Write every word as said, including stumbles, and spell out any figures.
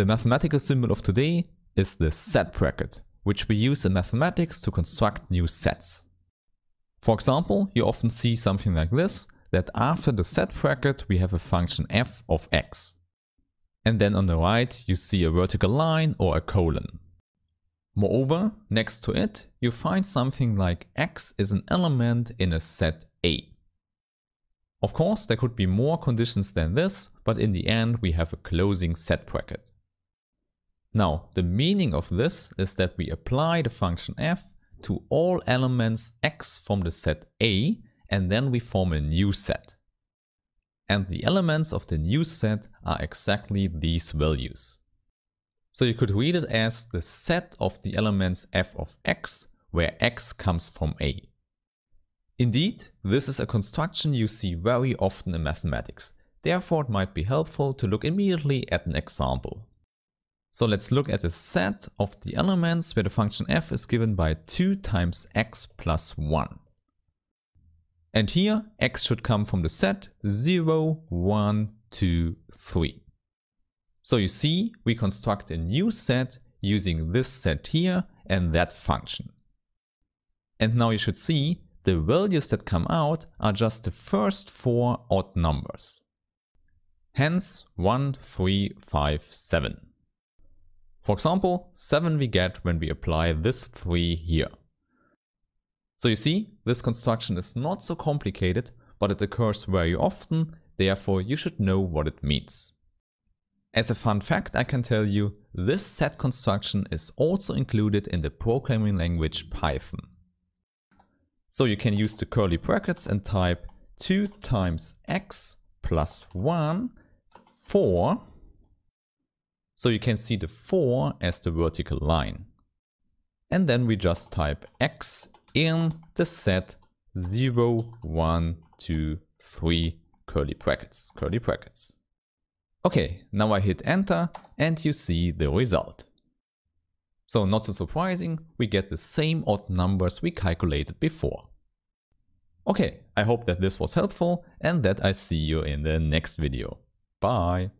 The mathematical symbol of today is the set bracket, which we use in mathematics to construct new sets. For example, you often see something like this, that after the set bracket we have a function f of x. And then on the right you see a vertical line or a colon. Moreover, next to it you find something like x is an element in a set A. Of course, there could be more conditions than this, but in the end we have a closing set bracket. Now, the meaning of this is that we apply the function f to all elements x from the set A, and then we form a new set. And the elements of the new set are exactly these values. So you could read it as the set of the elements f of x, where x comes from A. Indeed, this is a construction you see very often in mathematics. Therefore, it might be helpful to look immediately at an example. So let's look at a set of the elements where the function f is given by two times x plus one. And here, x should come from the set zero, one, two, three. So you see, we construct a new set using this set here and that function. And now you should see, the values that come out are just the first four odd numbers. Hence one, three, five, seven. For example, seven we get when we apply this three here. So you see, this construction is not so complicated, but it occurs very often, therefore you should know what it means. As a fun fact, I can tell you, this set construction is also included in the programming language Python. So you can use the curly brackets and type two times x plus one, four. So you can see the four as the vertical line. And then we just type x in the set zero, one, two, three, curly brackets, curly brackets. Okay, now I hit enter and you see the result. So not so surprising, we get the same odd numbers we calculated before. Okay, I hope that this was helpful and that I see you in the next video. Bye!